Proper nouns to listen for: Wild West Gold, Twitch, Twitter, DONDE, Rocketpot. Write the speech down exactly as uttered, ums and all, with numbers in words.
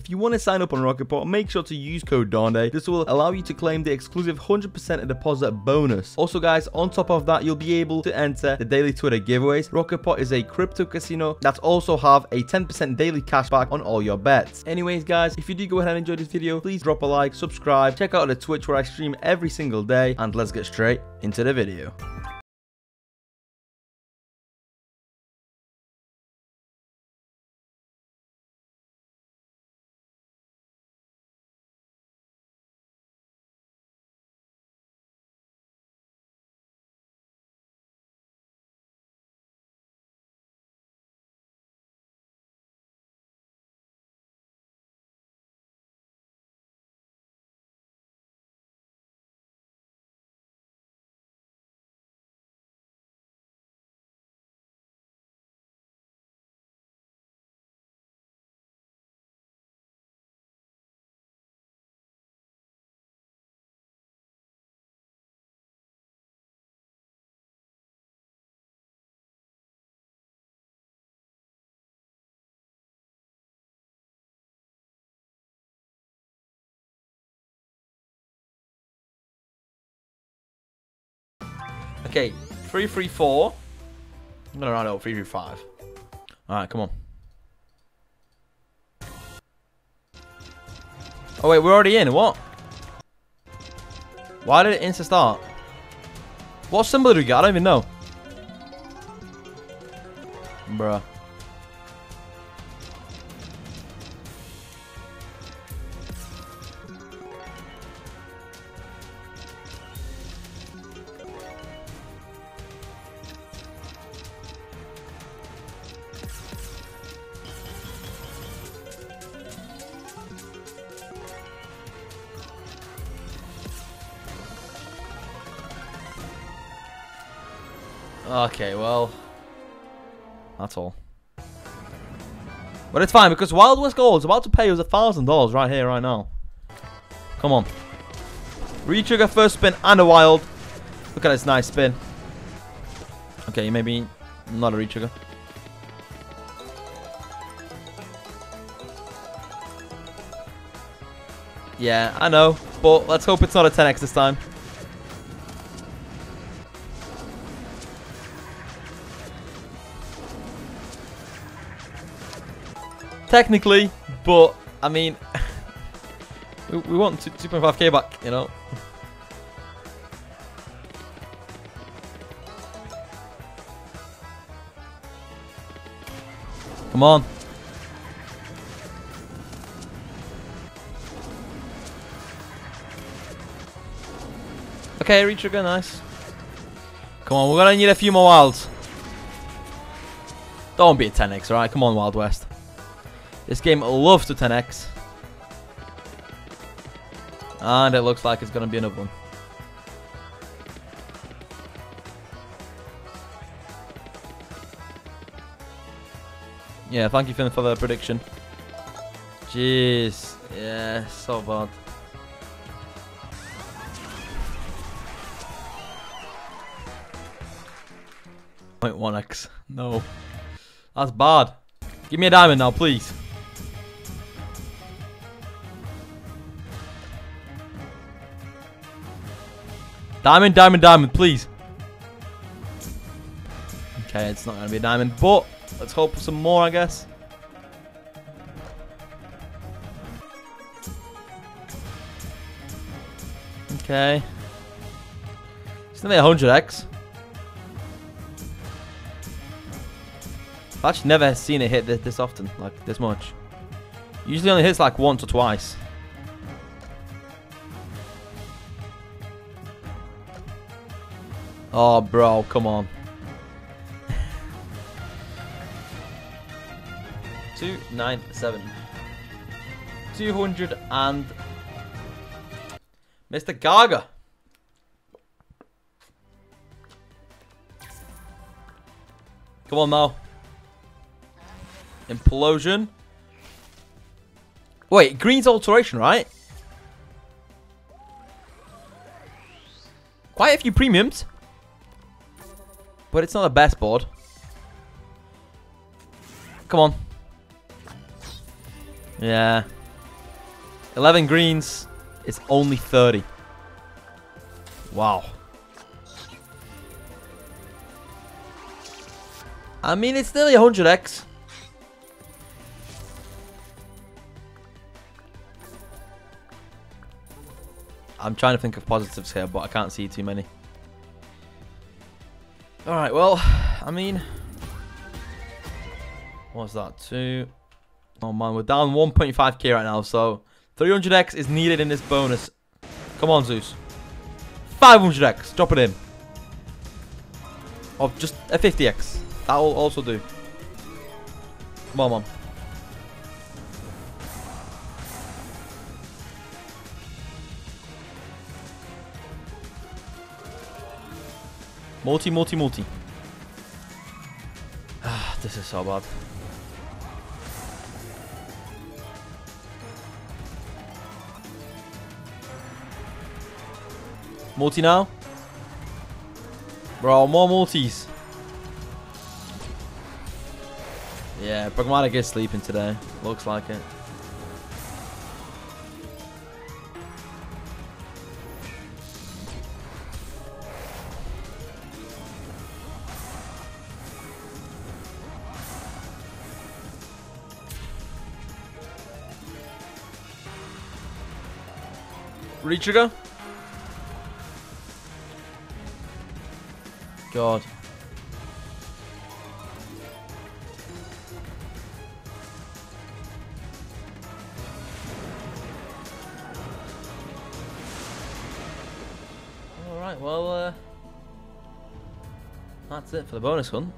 If you want to sign up on Rocketpot, make sure to use code DONDE. This will allow you to claim the exclusive one hundred percent deposit bonus. Also guys, on top of that, you'll be able to enter the daily Twitter giveaways. Rocketpot is a crypto casino that also have a ten percent daily cashback on all your bets. Anyways guys, if you do go ahead and enjoy this video, please drop a like, subscribe, check out the Twitch where I stream every single day, and let's get straight into the video. Okay, three three four. I'm gonna run out three three five. Alright, come on. Oh wait, we're already in, what? Why did it insta start? What symbol do we got? I don't even know. Bruh. Okay, well, that's all. But it's fine because Wild West Gold is about to pay us a thousand dollars right here, right now. Come on, re-trigger first spin and a wild. Look at this nice spin. Okay, maybe not a re-trigger. Yeah, I know, but let's hope it's not a ten X this time. Technically, but I mean, we, we want two point five K back, you know. Come on. Okay, re-trigger, nice. Come on, we're gonna need a few more wilds. Don't be a ten X, alright? Come on, Wild West. This game loves to ten X. And it looks like it's going to be another one. Yeah, thank you, Finn, for the prediction. Jeez. Yeah, so bad. zero point one X. No. That's bad. Give me a diamond now, please. Diamond, diamond, diamond, please. Okay, it's not going to be a diamond, but let's hope for some more, I guess. Okay. It's nearly one hundred X. I've actually never seen it hit this, this often, like this much. Usually only hits like once or twice. Oh, bro, come on. two ninety-seven. two hundred and... Mister Gaga. Come on, now. Implosion. Wait, green's alteration, right? Quite a few premiums. But it's not the best board. Come on. Yeah. eleven greens. It's only thirty. Wow. I mean, it's nearly one hundred X. I'm trying to think of positives here, but I can't see too many. Alright, well, I mean... What's that? Two... Oh man, we're down one point five K right now, so... three hundred X is needed in this bonus. Come on, Zeus. five hundred X! Drop it in. Or just a fifty X. That will also do. Come on, man. Multi, multi, multi. Ah, this is so bad. Multi now. Bro, more multis. Yeah, Pragmatic is sleeping today. Looks like it. Retrigger. God. Alright, well, uh, that's it for the bonus one.